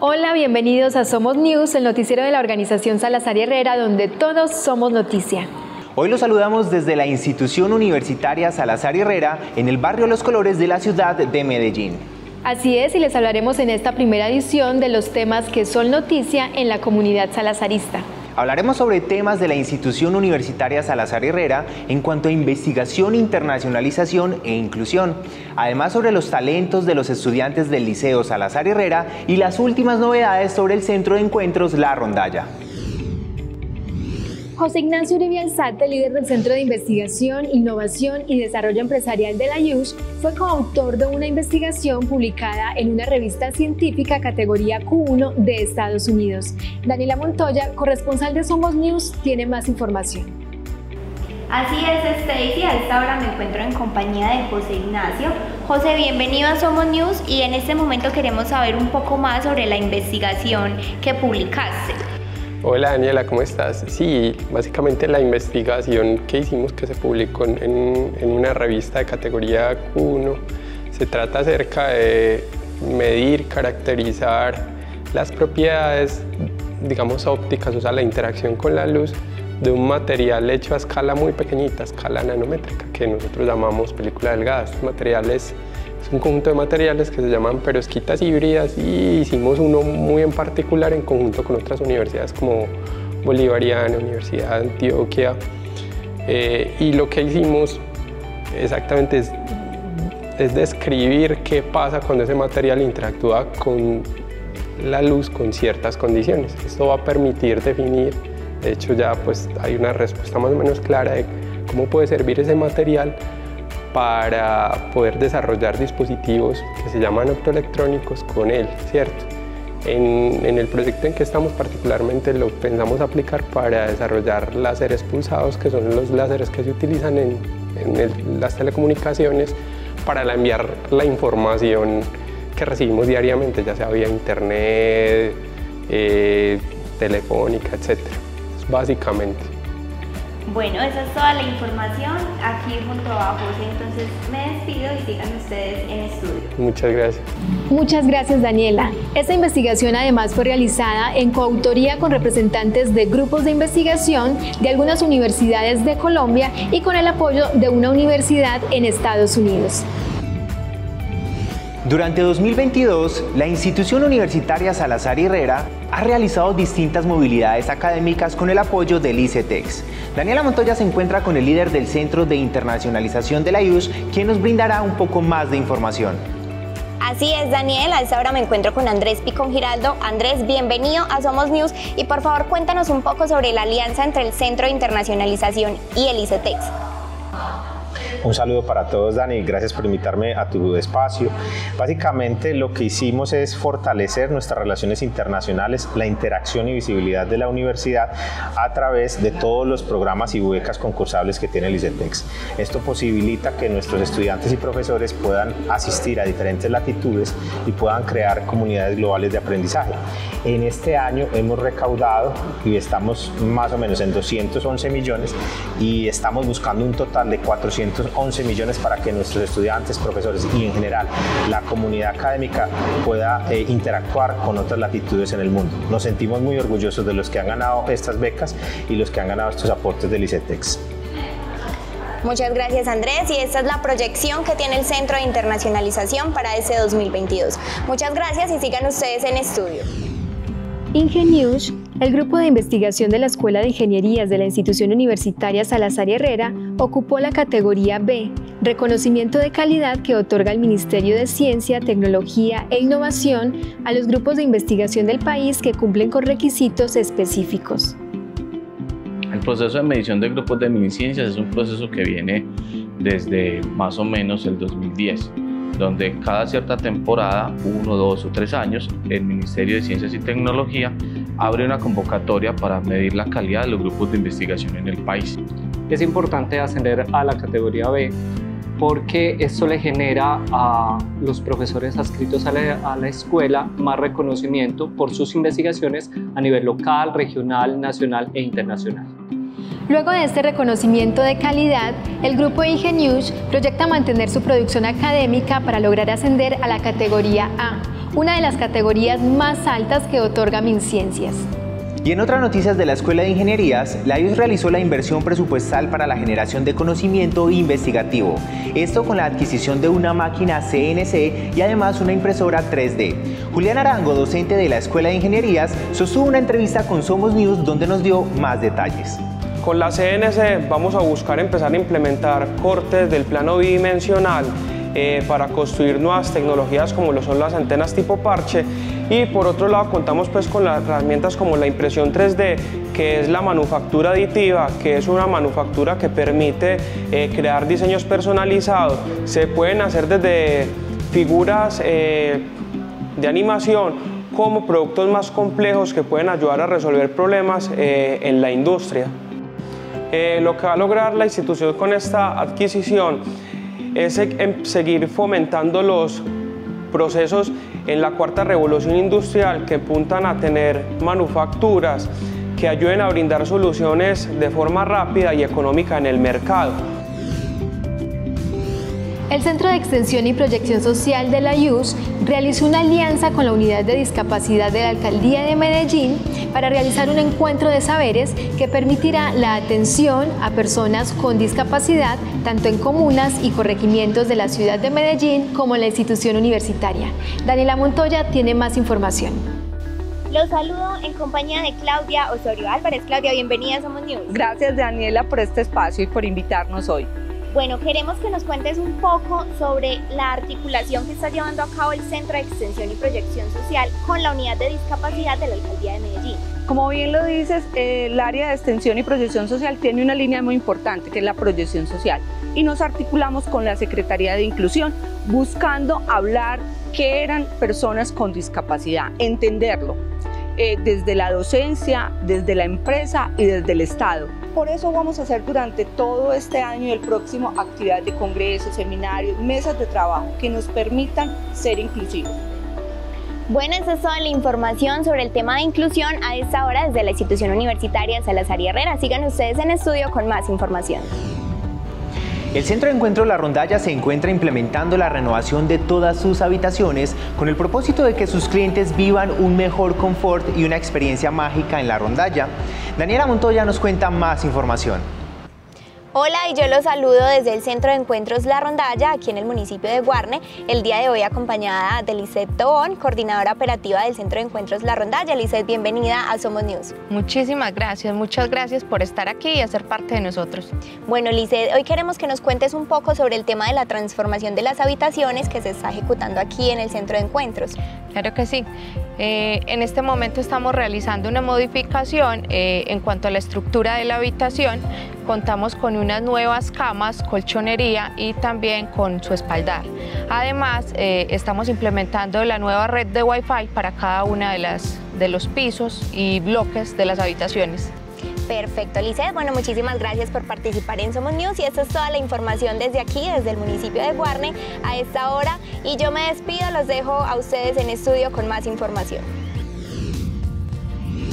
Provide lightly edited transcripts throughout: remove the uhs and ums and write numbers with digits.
Hola, bienvenidos a Somos News, el noticiero de la organización Salazar Herrera, donde todos somos noticia. Hoy los saludamos desde la institución universitaria Salazar Herrera, en el barrio Los Colores de la ciudad de Medellín. Así es, y les hablaremos en esta primera edición de los temas que son noticia en la comunidad salazarista. Hablaremos sobre temas de la institución universitaria Salazar Herrera en cuanto a investigación, internacionalización e inclusión. Además, sobre los talentos de los estudiantes del Liceo Salazar Herrera y las últimas novedades sobre el Centro de Encuentros La Rondalla. José Ignacio Uribe Alzate, líder del Centro de Investigación, Innovación y Desarrollo Empresarial de la IUSH, fue coautor de una investigación publicada en una revista científica categoría Q1 de Estados Unidos. Daniela Montoya, corresponsal de Somos News, tiene más información. Así es, Stacy, a esta hora me encuentro en compañía de José Ignacio. José, bienvenido a Somos News y en este momento queremos saber un poco más sobre la investigación que publicaste. Hola Daniela, ¿cómo estás? Sí, básicamente la investigación que hicimos, que se publicó en una revista de categoría Q1, se trata acerca de medir, caracterizar las propiedades, digamos, ópticas, o sea, la interacción con la luz de un material hecho a escala muy pequeñita, a escala nanométrica, que nosotros llamamos película delgada. Estos materiales es un conjunto de materiales que se llaman perovskitas híbridas, y hicimos uno muy en particular en conjunto con otras universidades como Bolivariana, Universidad de Antioquia, y lo que hicimos exactamente es describir qué pasa cuando ese material interactúa con la luz con ciertas condiciones. Esto va a permitir definir, de hecho ya pues hay una respuesta más o menos clara de cómo puede servir ese material para poder desarrollar dispositivos que se llaman optoelectrónicos con él, ¿cierto? En el proyecto en que estamos particularmente lo pensamos aplicar para desarrollar láseres pulsados, que son los láseres que se utilizan en las telecomunicaciones para enviar la información que recibimos diariamente, ya sea vía internet, telefónica, etc. Básicamente. Bueno, esa es toda la información. Aquí junto a José, entonces me despido y sigan ustedes en estudio. Muchas gracias. Muchas gracias, Daniela. Esta investigación además fue realizada en coautoría con representantes de grupos de investigación de algunas universidades de Colombia y con el apoyo de una universidad en Estados Unidos. Durante 2022, la institución universitaria Salazar Herrera ha realizado distintas movilidades académicas con el apoyo del ICETEX. Daniela Montoya se encuentra con el líder del Centro de Internacionalización de la IUSH, quien nos brindará un poco más de información. Así es, Daniel, a esta hora me encuentro con Andrés Picón Giraldo. Andrés, bienvenido a Somos News y por favor cuéntanos un poco sobre la alianza entre el Centro de Internacionalización y el ICETEX. Un saludo para todos, Dani, gracias por invitarme a tu espacio. Básicamente lo que hicimos es fortalecer nuestras relaciones internacionales, la interacción y visibilidad de la universidad a través de todos los programas y becas concursables que tiene el ICETEX. Esto posibilita que nuestros estudiantes y profesores puedan asistir a diferentes latitudes y puedan crear comunidades globales de aprendizaje. En este año hemos recaudado y estamos más o menos en 211 millones y estamos buscando un total de 411 millones para que nuestros estudiantes, profesores y en general la comunidad académica pueda interactuar con otras latitudes en el mundo. Nos sentimos muy orgullosos de los que han ganado estas becas y los que han ganado estos aportes del ICETEX. Muchas gracias, Andrés, y esta es la proyección que tiene el Centro de Internacionalización para este 2022. Muchas gracias y sigan ustedes en estudio. IngenIUSH, el grupo de investigación de la Escuela de Ingenierías de la Institución Universitaria Salazar Herrera, ocupó la categoría B, reconocimiento de calidad que otorga el Ministerio de Ciencia, Tecnología e Innovación a los grupos de investigación del país que cumplen con requisitos específicos. El proceso de medición de grupos de MinCiencias es un proceso que viene desde más o menos el 2010. Donde cada cierta temporada, 1, 2 o 3 años, el Ministerio de Ciencias y Tecnología abre una convocatoria para medir la calidad de los grupos de investigación en el país. Es importante ascender a la categoría B porque esto le genera a los profesores adscritos a la escuela más reconocimiento por sus investigaciones a nivel local, regional, nacional e internacional. Luego de este reconocimiento de calidad, el grupo IngenIUSH proyecta mantener su producción académica para lograr ascender a la categoría A, una de las categorías más altas que otorga MinCiencias. Y en otras noticias de la Escuela de Ingenierías, la IUSH realizó la inversión presupuestal para la generación de conocimiento investigativo, esto con la adquisición de una máquina CNC y además una impresora 3D. Julián Arango, docente de la Escuela de Ingenierías, sostuvo una entrevista con Somos News donde nos dio más detalles. Con la CNC vamos a buscar empezar a implementar cortes del plano bidimensional para construir nuevas tecnologías como lo son las antenas tipo parche, y por otro lado contamos pues con las herramientas como la impresión 3D, que es la manufactura aditiva, que es una manufactura que permite crear diseños personalizados. Se pueden hacer desde figuras de animación como productos más complejos que pueden ayudar a resolver problemas en la industria. Lo que va a lograr la institución con esta adquisición es seguir fomentando los procesos en la cuarta revolución industrial que apuntan a tener manufacturas que ayuden a brindar soluciones de forma rápida y económica en el mercado. El Centro de Extensión y Proyección Social de la IUSH realizó una alianza con la Unidad de Discapacidad de la Alcaldía de Medellín para realizar un encuentro de saberes que permitirá la atención a personas con discapacidad tanto en comunas y corregimientos de la ciudad de Medellín como en la institución universitaria. Daniela Montoya tiene más información. Los saludo en compañía de Claudia Osorio Álvarez. Claudia, bienvenida a Somos News. Gracias, Daniela, por este espacio y por invitarnos hoy. Bueno, queremos que nos cuentes un poco sobre la articulación que está llevando a cabo el Centro de Extensión y Proyección Social con la Unidad de Discapacidad de la Alcaldía de Medellín. Como bien lo dices, el área de extensión y proyección social tiene una línea muy importante, que es la proyección social, y nos articulamos con la Secretaría de Inclusión, buscando hablar qué eran personas con discapacidad, entenderlo desde la docencia, desde la empresa y desde el Estado. Por eso vamos a hacer durante todo este año y el próximo actividades de congresos, seminarios, mesas de trabajo que nos permitan ser inclusivos. Bueno, esa es toda la información sobre el tema de inclusión a esta hora desde la institución universitaria Salazar Herrera. Sigan ustedes en estudio con más información. El Centro de Encuentros La Rondalla se encuentra implementando la renovación de todas sus habitaciones con el propósito de que sus clientes vivan un mejor confort y una experiencia mágica en La Rondalla. Daniela Montoya nos cuenta más información. Hola, y yo los saludo desde el Centro de Encuentros La Rondalla, aquí en el municipio de Guarne, el día de hoy acompañada de Lisette Tobón, coordinadora operativa del Centro de Encuentros La Rondalla. Lisette, bienvenida a Somos News. Muchísimas gracias, muchas gracias por estar aquí y hacer parte de nosotros. Bueno, Lisette, hoy queremos que nos cuentes un poco sobre el tema de la transformación de las habitaciones que se está ejecutando aquí en el Centro de Encuentros. Claro que sí. En este momento estamos realizando una modificación en cuanto a la estructura de la habitación. Contamos con unas nuevas camas, colchonería y también con su espaldar. Además, estamos implementando la nueva red de Wi-Fi para cada una de los pisos y bloques de las habitaciones. Perfecto, Lisette. Bueno, muchísimas gracias por participar en Somos News, y esta es toda la información desde aquí, desde el municipio de Guarne a esta hora, y yo me despido, los dejo a ustedes en estudio con más información.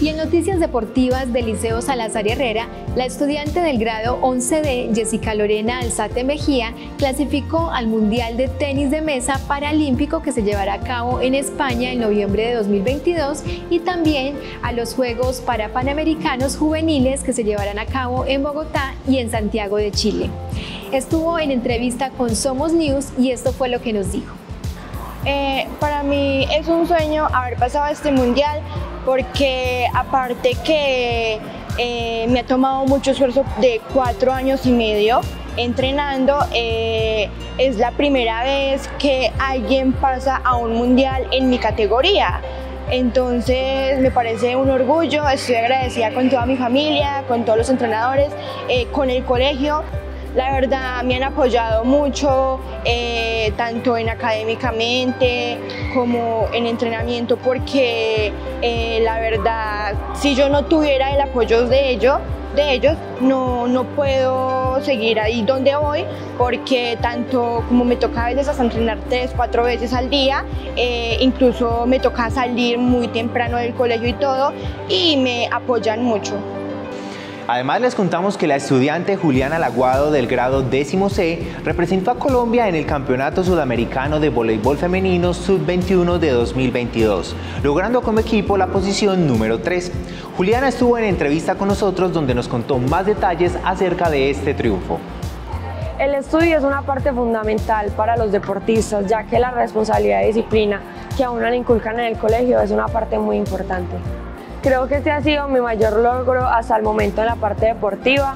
Y en noticias deportivas del Liceo Salazar Herrera, la estudiante del grado 11D, Jessica Lorena Alzate Mejía, clasificó al Mundial de Tenis de Mesa Paralímpico que se llevará a cabo en España en noviembre de 2022, y también a los Juegos Parapanamericanos Juveniles que se llevarán a cabo en Bogotá y en Santiago de Chile. Estuvo en entrevista con Somos News y esto fue lo que nos dijo. Para mí es un sueño haber pasado este mundial, porque aparte que me ha tomado mucho esfuerzo de 4 años y medio entrenando, es la primera vez que alguien pasa a un mundial en mi categoría. Entonces me parece un orgullo, estoy agradecida con toda mi familia, con todos los entrenadores, con el colegio. La verdad me han apoyado mucho, tanto en académicamente como en entrenamiento, porque la verdad, si yo no tuviera el apoyo de ellos no puedo seguir ahí donde voy, porque tanto como me toca a veces hasta entrenar 3-4 veces al día, incluso me toca salir muy temprano del colegio y todo, y me apoyan mucho. Además, les contamos que la estudiante Juliana Laguado del grado 10C representó a Colombia en el Campeonato Sudamericano de Voleibol Femenino Sub-21 de 2022, logrando como equipo la posición número 3. Juliana estuvo en entrevista con nosotros donde nos contó más detalles acerca de este triunfo. El estudio es una parte fundamental para los deportistas, ya que la responsabilidad y disciplina que a uno le inculcan en el colegio es una parte muy importante. Creo que este ha sido mi mayor logro hasta el momento en la parte deportiva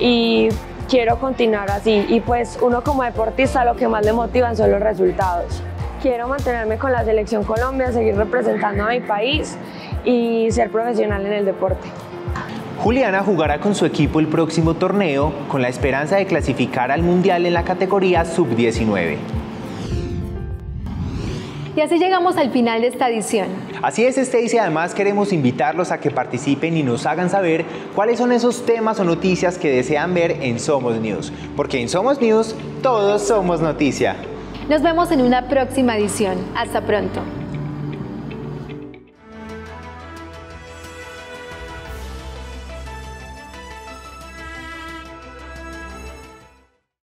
y quiero continuar así. Y pues uno como deportista lo que más le motivan son los resultados. Quiero mantenerme con la Selección Colombia, seguir representando a mi país y ser profesional en el deporte. Juliana jugará con su equipo el próximo torneo con la esperanza de clasificar al Mundial en la categoría Sub-19. Y así llegamos al final de esta edición. Así es, Stacy, además queremos invitarlos a que participen y nos hagan saber cuáles son esos temas o noticias que desean ver en Somos News. Porque en Somos News, todos somos noticia. Nos vemos en una próxima edición. Hasta pronto.